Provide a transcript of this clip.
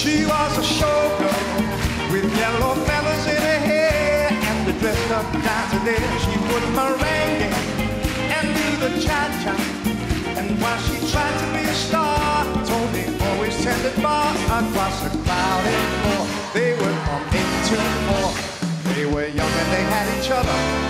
She was a showgirl with yellow feathers in her hair, and the dressed up dancing. She would merengue and do the cha-cha. And while she tried to be a star, Tony always tended bar across the crowded floor. They were from 8 to 4. They were young and they had each other.